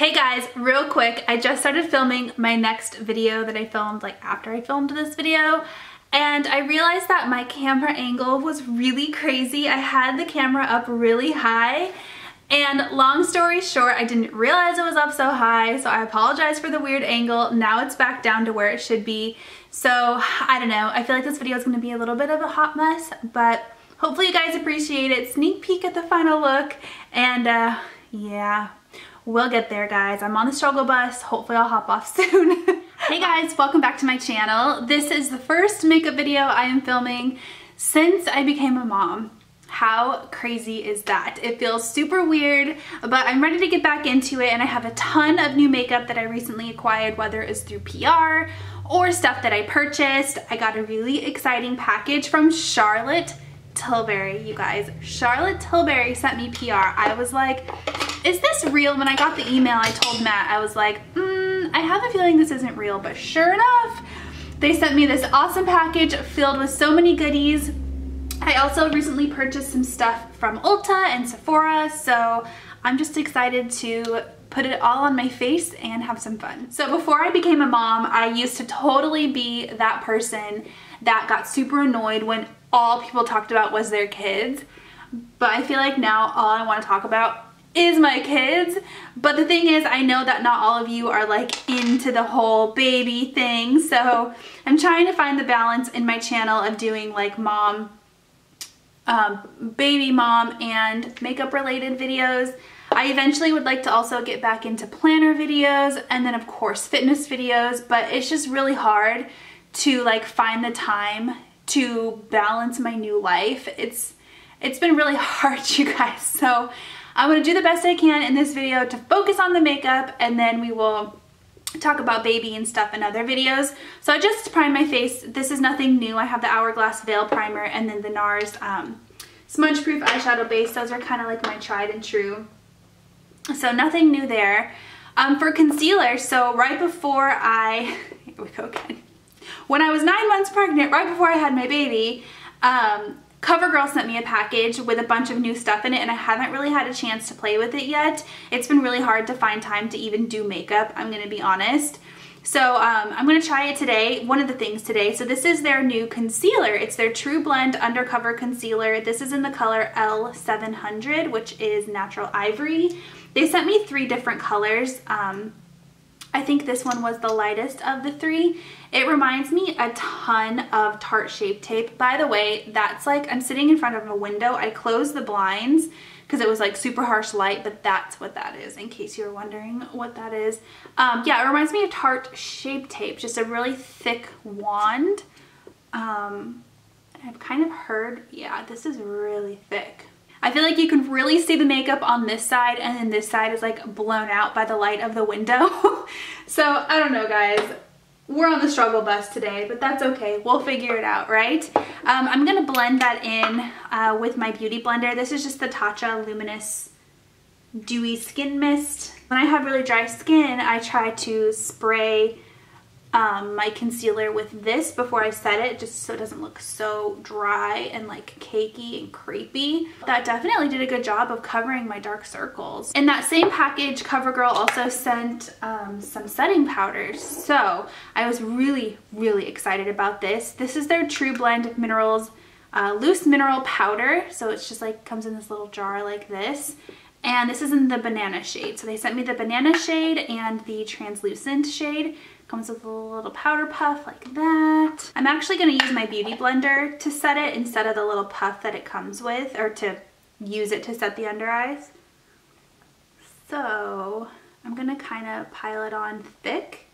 Hey guys, real quick, I just started filming my next video that I filmed like after I filmed this video, and I realized that my camera angle was really crazy. I had the camera up really high, and long story short, I didn't realize it was up so high, so I apologize for the weird angle. Now it's back down to where it should be. So I don't know, I feel like this video is going to be a little bit of a hot mess, but hopefully you guys appreciate it. Sneak peek at the final look, and yeah, we'll get there, guys. I'm on the struggle bus. Hopefully I'll hop off soon. Hey guys, welcome back to my channel. This is the first makeup video I am filming since I became a mom. How crazy is that? It feels super weird, but I'm ready to get back into it, and I have a ton of new makeup that I recently acquired, whether it's through PR or stuff that I purchased. I got a really exciting package from Charlotte Tilbury, you guys. Charlotte Tilbury sent me PR. I was like, is this real? When I got the email, I told Matt, I was like, I have a feeling this isn't real, but sure enough, they sent me this awesome package filled with so many goodies. I also recently purchased some stuff from Ulta and Sephora, so I'm just excited to put it all on my face and have some fun. So before I became a mom, I used to totally be that person that got super annoyed when all people talked about was their kids. But I feel like now all I want to talk about is my kids. But the thing is, I know that not all of you are like into the whole baby thing, so I'm trying to find the balance in my channel of doing like mom, baby mom, and makeup related videos. I eventually would like to also get back into planner videos, and then of course fitness videos, but it's just really hard to like find the time to balance my new life. It's been really hard, you guys, so I'm gonna do the best I can in this video to focus on the makeup, and then we will talk about baby and stuff in other videos. So I just primed my face. This is nothing new. I have the Hourglass Veil Primer and then the Nars Smudge Proof Eyeshadow Base. Those are kind of like my tried and true. So nothing new there. For concealer, so right before here we go again. When I was 9 months pregnant, right before I had my baby, CoverGirl sent me a package with a bunch of new stuff in it, and I haven't really had a chance to play with it yet. It's been really hard to find time to even do makeup, I'm going to be honest. So I'm going to try it today, one of the things today. So this is their new concealer. It's their True Blend Undercover Concealer. This is in the color L700, which is Natural Ivory. They sent me three different colors. I think this one was the lightest of the three. It reminds me a ton of Tarte Shape Tape. By the way, that's like, I'm sitting in front of a window. I closed the blinds because it was like super harsh light, but that's what that is, in case you were wondering what that is. Yeah, it reminds me of Tarte Shape Tape, just a really thick wand. I've kind of heard, yeah, this is really thick. I feel like you can really see the makeup on this side, and then this side is like blown out by the light of the window. So I don't know, guys. We're on the struggle bus today, but that's okay. We'll figure it out, right? I'm going to blend that in with my Beauty Blender. This is just the Tatcha Luminous Dewy Skin Mist. When I have really dry skin, I try to spray my concealer with this before I set it, just so it doesn't look so dry and like cakey and creepy. That definitely did a good job of covering my dark circles. In that same package, CoverGirl also sent some setting powders, so I was really excited about this. This is their True Blend Minerals Loose Mineral Powder, so it's just like comes in this little jar like this. And this is in the banana shade. So they sent me the banana shade and the translucent shade. Comes with a little powder puff like that. I'm actually going to use my Beauty Blender to set it instead of the little puff that it comes with, or to use it to set the under eyes. So I'm going to kind of pile it on thick,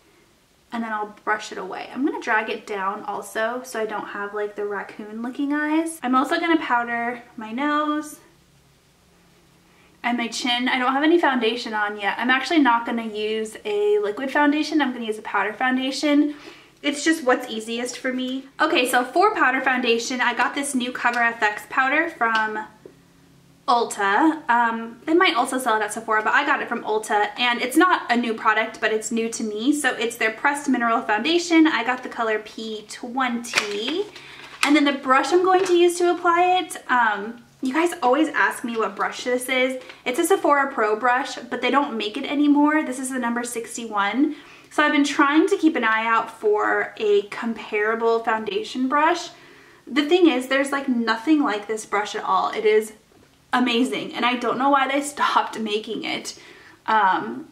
and then I'll brush it away. I'm going to drag it down also, so I don't have like the raccoon looking eyes. I'm also going to powder my nose and my chin. I don't have any foundation on yet. I'm actually not going to use a liquid foundation. I'm going to use a powder foundation. It's just what's easiest for me. Okay, so for powder foundation, I got this new Cover FX powder from Ulta. They might also sell it at Sephora, but I got it from Ulta, and it's not a new product, but it's new to me. So it's their Pressed Mineral Foundation. I got the color P20. And then the brush I'm going to use to apply it, You guys always ask me what brush this is. It's a Sephora Pro brush, but they don't make it anymore. This is the number 61. So I've been trying to keep an eye out for a comparable foundation brush. The thing is, there's like nothing like this brush at all. It is amazing, and I don't know why they stopped making it.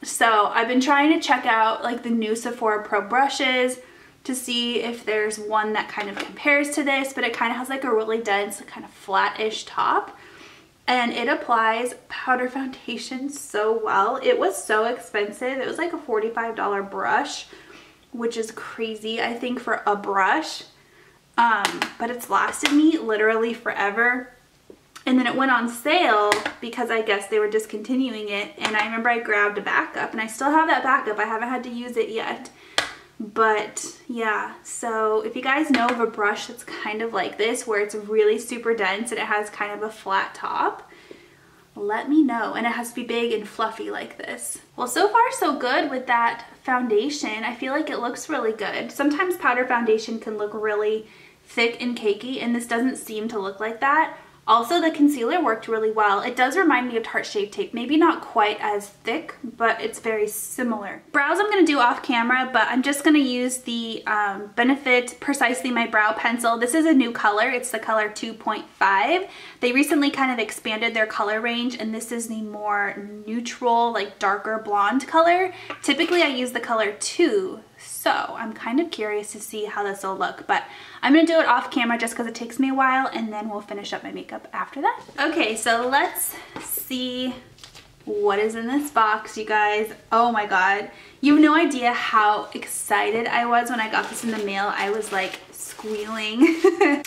So I've been trying to check out like the new Sephora Pro brushes to see if there's one that kind of compares to this, but it kind of has like a really dense, kind of flat-ish top, and it applies powder foundation so well. It was so expensive. It was like a $45 brush, which is crazy, I think, for a brush, but it's lasted me literally forever. And then it went on sale because I guess they were discontinuing it, and I remember I grabbed a backup, and I still have that backup. I haven't had to use it yet. But yeah, so if you guys know of a brush that's kind of like this, where it's really super dense and it has kind of a flat top, let me know. And it has to be big and fluffy like this. Well, so far so good with that foundation. I feel like it looks really good. Sometimes powder foundation can look really thick and cakey, and this doesn't seem to look like that. Also, the concealer worked really well. It does remind me of Tarte Shape Tape. Maybe not quite as thick, but it's very similar. Brows I'm going to do off camera, but I'm just going to use the Benefit Precisely My Brow Pencil. This is a new color. It's the color 2.5. They recently kind of expanded their color range, and this is the more neutral, like darker blonde color. Typically, I use the color 2. So I'm kind of curious to see how this will look, but I'm going to do it off camera just because it takes me a while, and then we'll finish up my makeup after that. Okay, so let's see what is in this box, you guys. Oh my god. You have no idea how excited I was when I got this in the mail. I was like squealing.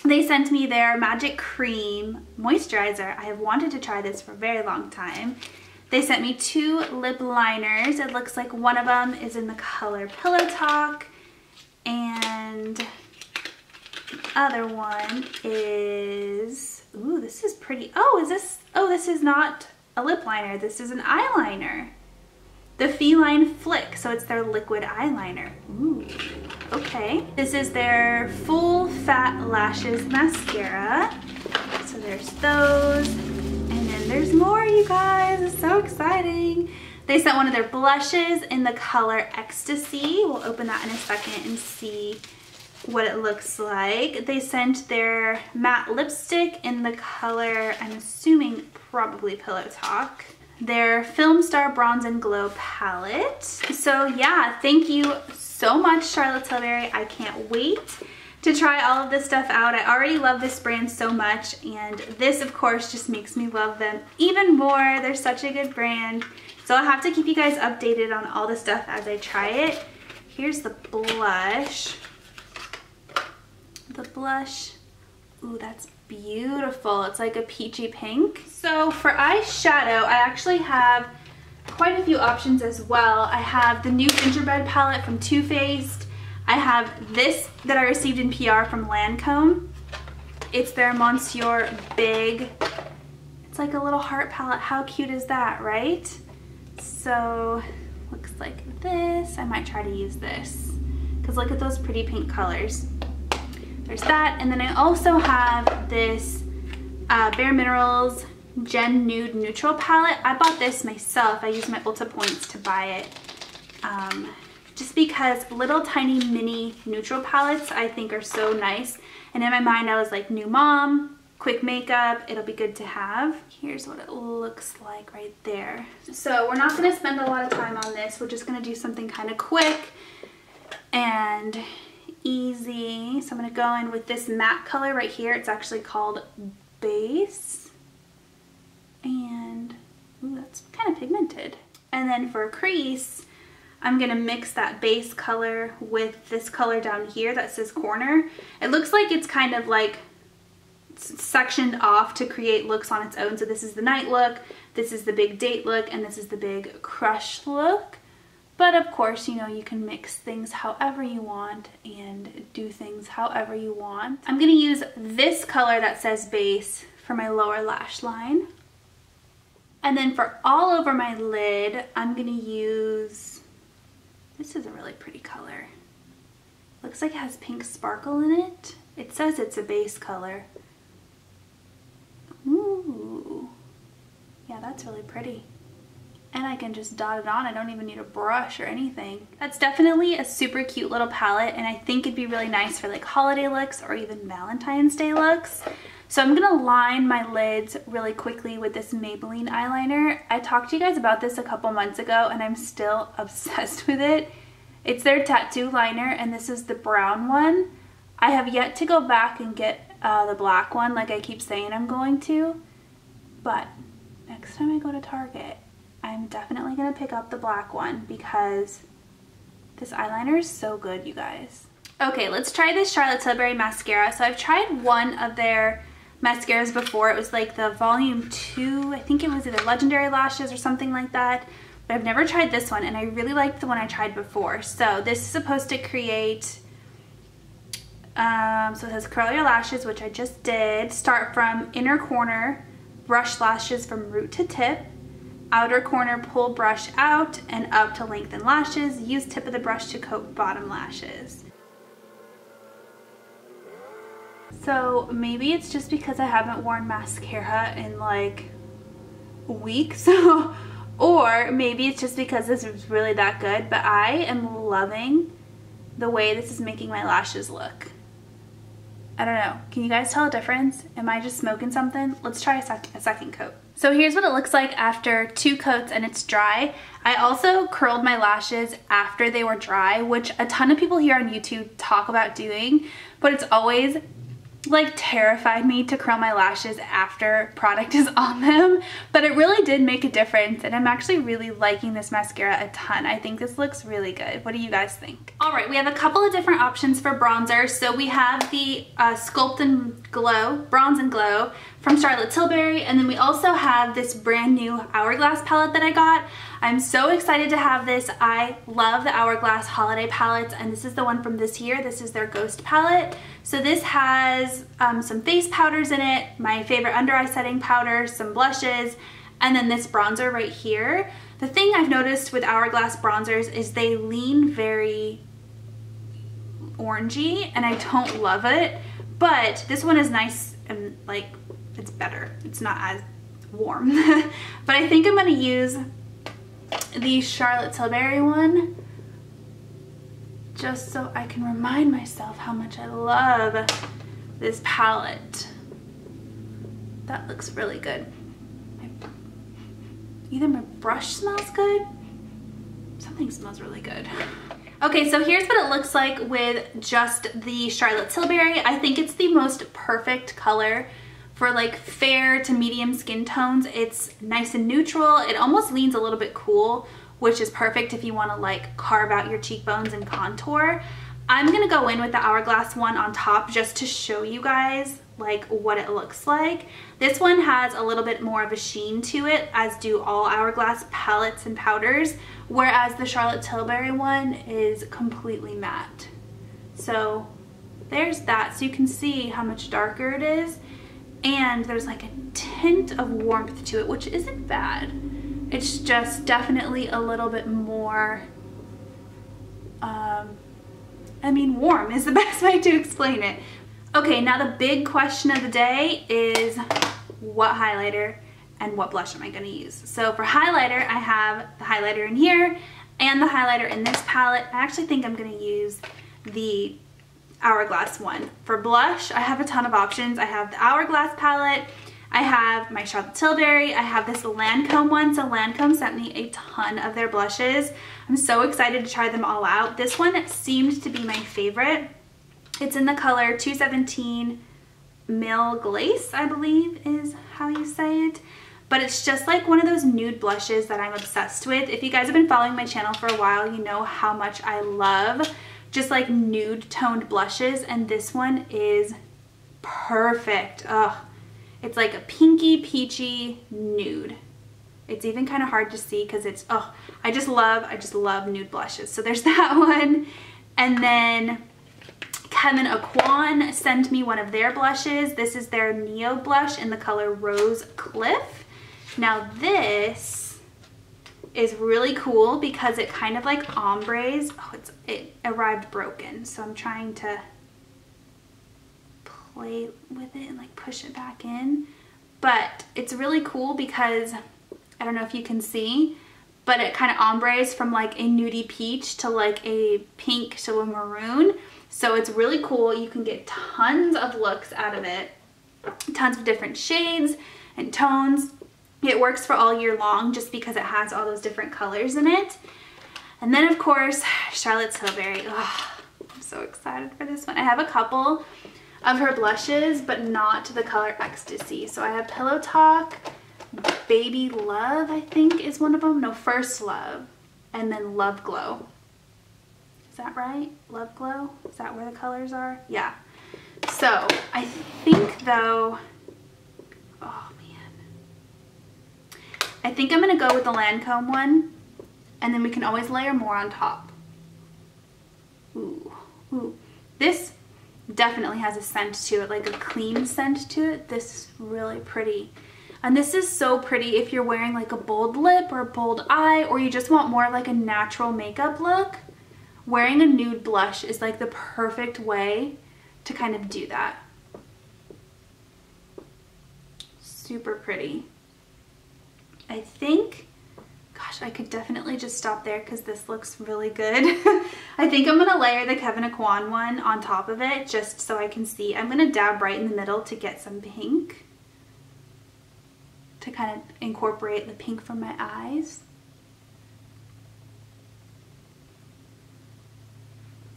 They sent me their Magic Cream Moisturizer. I have wanted to try this for a very long time. They sent me two lip liners. It looks like one of them is in the color Pillow Talk, and the other one is, ooh, this is pretty. Oh, is this, oh, this is not a lip liner. This is an eyeliner. The Feline Flick, so it's their liquid eyeliner. Ooh, okay. This is their Full Fat Lashes Mascara. So there's those. There's more, you guys. It's so exciting. They sent one of their blushes in the color Ecstasy. We'll open that in a second and see what it looks like. They sent their matte lipstick in the color, I'm assuming probably Pillow Talk. Their Film Star Bronze and Glow palette. So yeah, thank you so much, Charlotte Tilbury. I can't wait to try all of this stuff out. I already love this brand so much, and this of course just makes me love them even more. They're such a good brand. So I'll have to keep you guys updated on all the stuff as I try it. Here's the blush. The blush. Ooh, that's beautiful. It's like a peachy pink. So for eyeshadow, I actually have quite a few options as well. I have the new Gingerbread palette from Too Faced. I have this that I received in PR from Lancome. It's their Monsieur Big. It's like a little heart palette. How cute is that, right? So, looks like this. I might try to use this, because look at those pretty pink colors. There's that, and then I also have this Bare Minerals Gen Nude Neutral palette. I bought this myself. I used my Ulta points to buy it. Just because little tiny mini neutral palettes I think are so nice. And in my mind I was like, new mom, quick makeup, it'll be good to have. Here's what it looks like right there. So we're not gonna spend a lot of time on this. We're just gonna do something kind of quick and easy. So I'm gonna go in with this matte color right here. It's actually called Base. And ooh, that's kind of pigmented. And then for a crease, I'm going to mix that base color with this color down here that says Corner. It looks like it's kind of like sectioned off to create looks on its own. So this is the night look, this is the big date look, and this is the big crush look. But of course, you know, you can mix things however you want and do things however you want. I'm going to use this color that says Base for my lower lash line. And then for all over my lid, I'm going to use... this is a really pretty color. Looks like it has pink sparkle in it. It says it's a base color. Ooh. yeah, that's really pretty. And I can just dot it on. I don't even need a brush or anything. That's definitely a super cute little palette, and I think it'd be really nice for like holiday looks or even Valentine's Day looks. So I'm gonna line my lids really quickly with this Maybelline eyeliner. I talked to you guys about this a couple months ago and I'm still obsessed with it. It's their Tattoo Liner, and this is the brown one. I have yet to go back and get the black one like I keep saying I'm going to, but next time I go to Target, I'm definitely gonna pick up the black one because this eyeliner is so good, you guys. Okay, let's try this Charlotte Tilbury mascara. So I've tried one of their mascaras before. It was like the volume 2, I think it was either Legendary Lashes or something like that, but I've never tried this one, and I really liked the one I tried before. So this is supposed to create, so it says curl your lashes, which I just did. Start from inner corner, brush lashes from root to tip. Outer corner, pull brush out and up to lengthen lashes. Use tip of the brush to coat bottom lashes. So maybe it's just because I haven't worn mascara in like weeks or maybe it's just because this is really that good, but I am loving the way this is making my lashes look. I don't know. Can you guys tell a difference? Am I just smoking something? Let's try a second coat. So here's what it looks like after 2 coats and it's dry. I also curled my lashes after they were dry, which a ton of people here on YouTube talk about doing, but it's always like terrified me to curl my lashes after product is on them, but it really did make a difference, and I'm actually really liking this mascara a ton. I think this looks really good. What do you guys think? All right, we have a couple of different options for bronzer. So we have the Sculpt and Glow, Bronze and Glow from Charlotte Tilbury, and then we also have this brand new Hourglass palette that I got. I'm so excited to have this. I love the Hourglass holiday palettes, and this is the one from this year. This is their Ghost palette. So this has some face powders in it, my favorite under eye setting powder, some blushes, and then this bronzer right here. The thing I've noticed with Hourglass bronzers is they lean very orangey, and I don't love it, but this one is nice and like, it's better. It's not as warm. But I think I'm gonna use the Charlotte Tilbury one just so I can remind myself how much I love this palette. That looks really good. Either my brush smells good, something smells really good. Okay, so here's what it looks like with just the Charlotte Tilbury. I think it's the most perfect color for like fair to medium skin tones. It's nice and neutral. It almost leans a little bit cool, which is perfect if you want to like carve out your cheekbones and contour. I'm gonna go in with the Hourglass one on top just to show you guys like what it looks like. This one has a little bit more of a sheen to it, as do all Hourglass palettes and powders, whereas the Charlotte Tilbury one is completely matte. So there's that, so you can see how much darker it is. And there's like a tint of warmth to it, which isn't bad. It's just definitely a little bit more, I mean, warm is the best way to explain it. Okay, now the big question of the day is what highlighter and what blush am I going to use? So for highlighter, I have the highlighter in here and the highlighter in this palette. I actually think I'm going to use the Hourglass one. For blush, I have a ton of options. I have the Hourglass palette, I have my Charlotte Tilbury, I have this Lancome one. So Lancome sent me a ton of their blushes. I'm so excited to try them all out. This one seemed to be my favorite. It's in the color 217 Mil Glace, I believe is how you say it. But it's just like one of those nude blushes that I'm obsessed with. If you guys have been following my channel for a while, you know how much I love just like nude toned blushes, and this one is perfect. Ugh. It's like a pinky peachy nude. It's even kind of hard to see because it's, oh, I just love nude blushes. So there's that one. And then Kevyn Aucoin sent me one of their blushes. This is their Neo blush in the color Rose Cliff. Now this is really cool because it kind of like ombres. Oh, it arrived broken, so I'm trying to play with it and like push it back in, but it's really cool because I don't know if you can see, but it kind of ombres from like a nudie peach to like a pink to a maroon. So it's really cool. You can get tons of looks out of it, tons of different shades and tones. It works for all year long just because it has all those different colors in it. And then of course, Charlotte Tilbury. Oh, I'm so excited for this one. I have a couple of her blushes, but not the color Ecstasy. So I have Pillow Talk, Baby Love, I think is one of them. No, First Love, and then Love Glow. Is that right? Love Glow? Is that where the colors are? Yeah. So I think though, oh man. I think I'm gonna go with the Lancome one, and then we can always layer more on top. Ooh, ooh. This definitely has a scent to it, like a clean scent to it. This is really pretty. And this is so pretty if you're wearing like a bold lip or a bold eye, or you just want more of like a natural makeup look. Wearing a nude blush is like the perfect way to kind of do that. Super pretty. I think, gosh, I could definitely just stop there because this looks really good. I think I'm going to layer the Kevyn Aucoin one on top of it just so I can see. I'm going to dab right in the middle to get some pink, to kind of incorporate the pink from my eyes.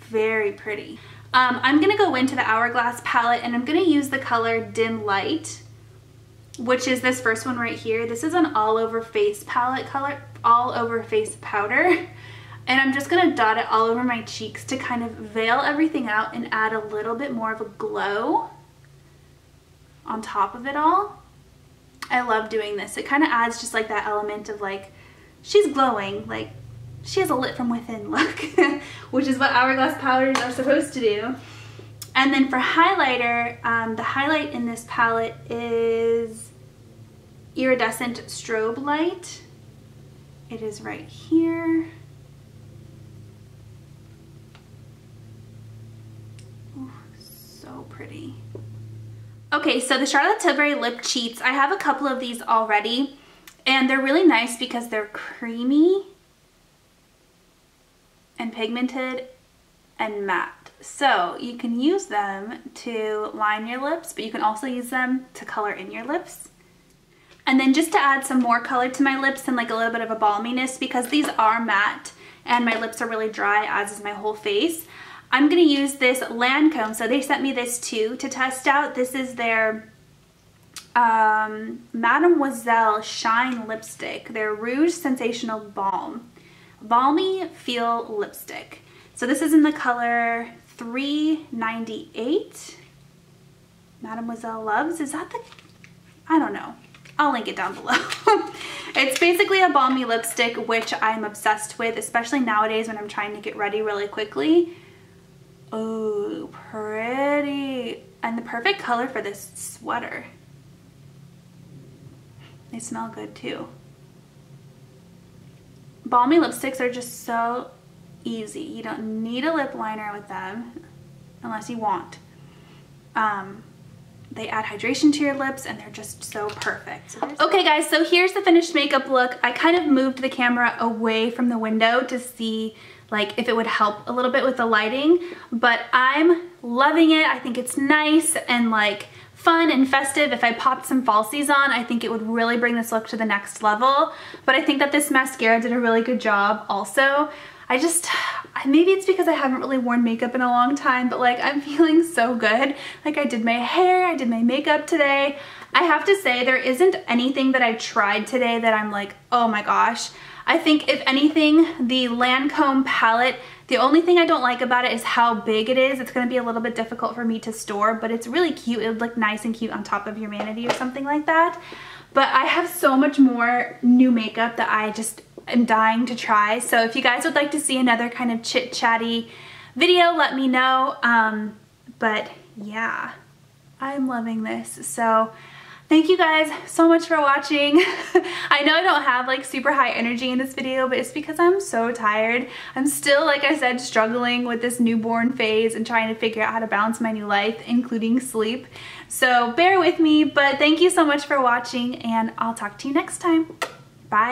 Very pretty. I'm gonna go into the Hourglass palette, and I'm gonna use the color Dim Light, which is this first one right here. This is an all over face palette color, all over face powder, and I'm just gonna dot it all over my cheeks to kind of veil everything out and add a little bit more of a glow on top of it all. I love doing this. It kind of adds just like that element of like, she's glowing, like she has a lit from within look, which is what Hourglass powders are supposed to do. And then for highlighter, the highlight in this palette is Iridescent Strobe Light. It is right here. Ooh, so pretty. Okay, so the Charlotte Tilbury Lip Cheats, I have a couple of these already, and they're really nice because they're creamy and pigmented and matte. So you can use them to line your lips, but you can also use them to color in your lips. And then just to add some more color to my lips and like a little bit of a balminess, because these are matte and my lips are really dry, as is my whole face, I'm gonna use this Lancome. So they sent me this too to test out. This is their Mademoiselle Shine Lipstick, their Rouge Sensational Balm, Balmy Feel Lipstick. So this is in the color 398. Mademoiselle Loves, is that the, I don't know. I'll link it down below. It's basically a balmy lipstick, which I'm obsessed with, especially nowadays when I'm trying to get ready really quickly. Oh, pretty. And the perfect color for this sweater. They smell good too. Balmy lipsticks are just so easy. You don't need a lip liner with them unless you want. They add hydration to your lips and they're just so perfect. Okay guys, so here's the finished makeup look. I kind of moved the camera away from the window to see like if it would help a little bit with the lighting, but I'm loving it. I think it's nice and like fun and festive. If I popped some falsies on, I think it would really bring this look to the next level. But I think that this mascara did a really good job also. Maybe it's because I haven't really worn makeup in a long time, but like I'm feeling so good. Like I did my hair, I did my makeup today. I have to say there isn't anything that I tried today that I'm like, oh my gosh. I think if anything, the Lancome palette, the only thing I don't like about it is how big it is. It's gonna be a little bit difficult for me to store, but it's really cute. It would look nice and cute on top of your manatee or something like that. But I have so much more new makeup that I just am dying to try. So if you guys would like to see another kind of chit-chatty video, let me know. But yeah, I'm loving this. So thank you guys so much for watching. I know I don't have like super high energy in this video, but it's because I'm so tired. I'm still, like I said, struggling with this newborn phase and trying to figure out how to balance my new life, including sleep. So bear with me, but thank you so much for watching, and I'll talk to you next time. Bye.